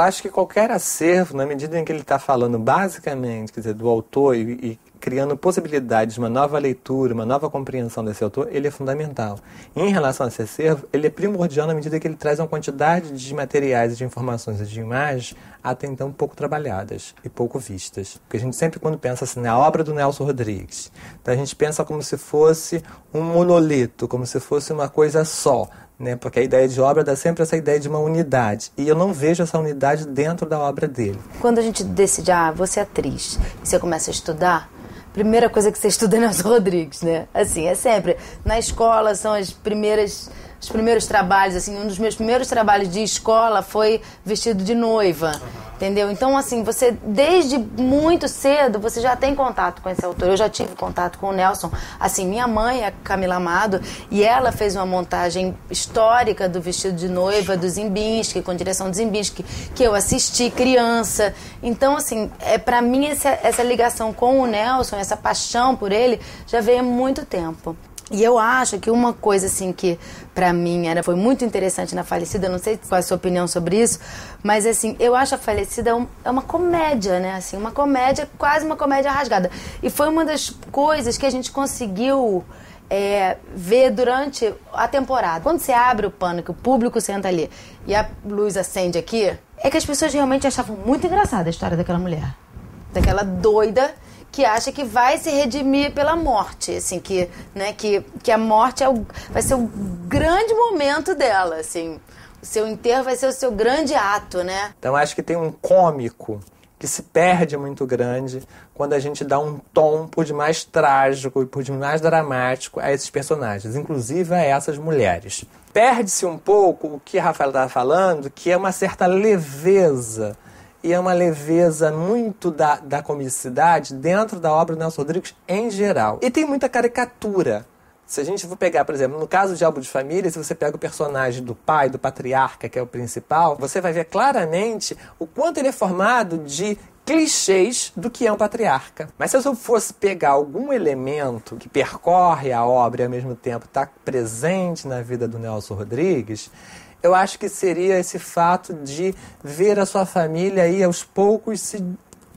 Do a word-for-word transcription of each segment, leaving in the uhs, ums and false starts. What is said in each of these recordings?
acho que qualquer acervo, na medida em que ele está falando basicamente, quer dizer, do autor e, e criando possibilidades, uma nova leitura, uma nova compreensão desse autor, ele é fundamental. E, em relação a esse acervo, ele é primordial na medida que ele traz uma quantidade de materiais, de informações e de imagens até então pouco trabalhadas e pouco vistas. Porque a gente sempre, quando pensa assim, na obra do Nelson Rodrigues, então a gente pensa como se fosse um monolito, como se fosse uma coisa só, né? Porque a ideia de obra dá sempre essa ideia de uma unidade. E eu não vejo essa unidade dentro da obra dele. Quando a gente decide, ah, vou ser atriz, e você começa a estudar, primeira coisa que você estuda é Nelson Rodrigues, né? Assim, é sempre. Na escola são as primeiras, os primeiros trabalhos, assim, um dos meus primeiros trabalhos de escola foi vestido de noiva, entendeu? Então, assim, você, desde muito cedo, você já tem contato com esse autor. Eu já tive contato com o Nelson. Assim, minha mãe é Camila Amado, e ela fez uma montagem histórica do vestido de noiva, do Zimbinsky, com direção do Zimbinsky, que eu assisti criança. Então, assim, é, pra mim, essa, essa ligação com o Nelson, essa paixão por ele, já veio há muito tempo. E eu acho que uma coisa, assim, que pra mim era, foi muito interessante na Falecida, não sei qual é a sua opinião sobre isso, mas, assim, eu acho a Falecida um, é uma comédia, né? Assim, uma comédia, quase uma comédia rasgada. E foi uma das coisas que a gente conseguiu é, ver durante a temporada. Quando você abre o pano, que o público senta ali e a luz acende aqui, é que as pessoas realmente achavam muito engraçada a história daquela mulher. Daquela doida que acha que vai se redimir pela morte, assim, que, né, que, que a morte é o, vai ser o grande momento dela, assim. O seu enterro vai ser o seu grande ato, né? Então acho que tem um cômico que se perde muito grande quando a gente dá um tom por demais trágico e por demais dramático a esses personagens, inclusive a essas mulheres. Perde-se um pouco o que a Rafaela estava falando, que é uma certa leveza. E é uma leveza muito da, da comicidade dentro da obra do Nelson Rodrigues em geral. E tem muita caricatura. Se a gente for pegar, por exemplo, no caso de Álbum de Família, se você pega o personagem do pai, do patriarca, que é o principal, você vai ver claramente o quanto ele é formado de clichês do que é um patriarca. Mas se eu fosse pegar algum elemento que percorre a obra e ao mesmo tempo está presente na vida do Nelson Rodrigues, eu acho que seria esse fato de ver a sua família aí aos poucos se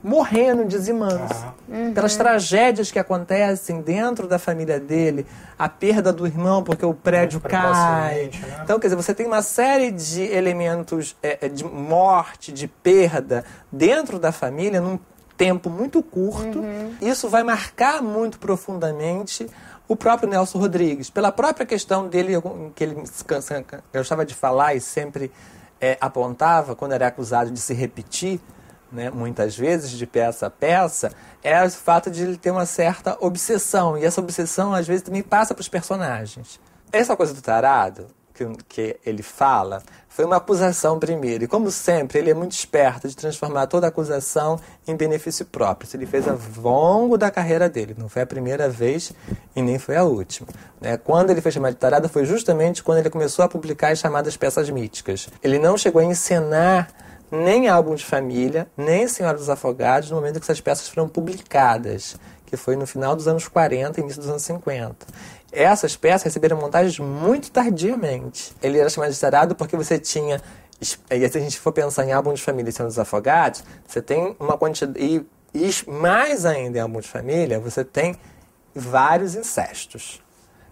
morrendo, dizimando, uhum. pelas tragédias que acontecem dentro da família dele, a perda do irmão porque o prédio cai. Né? Então, quer dizer, você tem uma série de elementos é, de morte, de perda dentro da família num tempo muito curto. Uhum. Isso vai marcar muito profundamente o próprio Nelson Rodrigues, pela própria questão dele, que ele gostava de falar e sempre é, apontava, quando era acusado de se repetir, né, muitas vezes, de peça a peça, é o fato de ele ter uma certa obsessão. E essa obsessão, às vezes, também passa para os personagens. Essa coisa do tarado, que, que ele fala, foi uma acusação primeiro. E, como sempre, ele é muito esperto de transformar toda a acusação em benefício próprio. Isso ele fez ao longo da carreira dele. Não foi a primeira vez e nem foi a última. Né? Quando ele foi chamado de tarado, foi justamente quando ele começou a publicar as chamadas peças míticas. Ele não chegou a encenar nem Álbum de Família, nem Senhora dos Afogados, no momento em que essas peças foram publicadas, que foi no final dos anos quarenta e início dos anos cinquenta. Essas peças receberam montagens muito tardiamente. Ele era chamado de tarado porque você tinha... E se a gente for pensar em Álbum de Família e Senhora dos Afogados, você tem uma quantidade... E, e mais ainda em Álbum de Família, você tem vários incestos,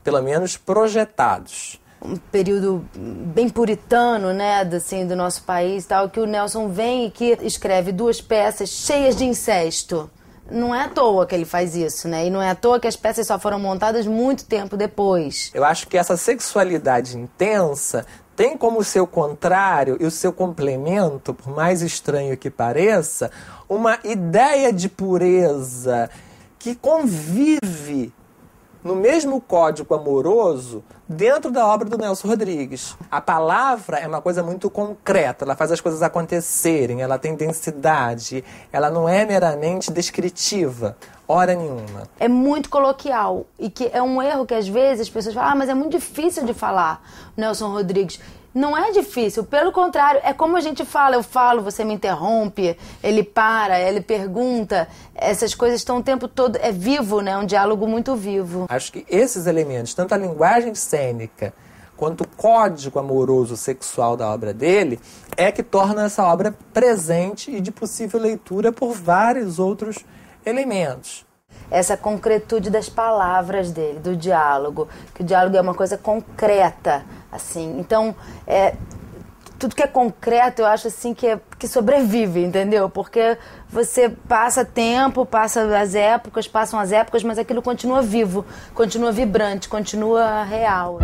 pelo menos projetados. Um período bem puritano, né, assim, do nosso país, tal, que o Nelson vem e que escreve duas peças cheias de incesto. Não é à toa que ele faz isso, né? E não é à toa que as peças só foram montadas muito tempo depois. Eu acho que essa sexualidade intensa tem como seu contrário e o seu complemento, por mais estranho que pareça, uma ideia de pureza que convive no mesmo código amoroso dentro da obra do Nelson Rodrigues. A palavra é uma coisa muito concreta, ela faz as coisas acontecerem, ela tem densidade, ela não é meramente descritiva, hora nenhuma. É muito coloquial, e que é um erro que às vezes as pessoas falam, ah, mas é muito difícil de falar, Nelson Rodrigues. Não é difícil, pelo contrário, é como a gente fala, eu falo, você me interrompe, ele para, ele pergunta, essas coisas estão o tempo todo, é vivo, né? Um diálogo muito vivo. Acho que esses elementos, tanto a linguagem cênica quanto o código amoroso sexual da obra dele é que torna essa obra presente e de possível leitura por vários outros elementos. Essa concretude das palavras dele, do diálogo, que o diálogo é uma coisa concreta, assim. Então, é, tudo que é concreto, eu acho assim que, é, que sobrevive, entendeu? Porque você passa tempo, passa as épocas, passam as épocas, mas aquilo continua vivo, continua vibrante, continua real.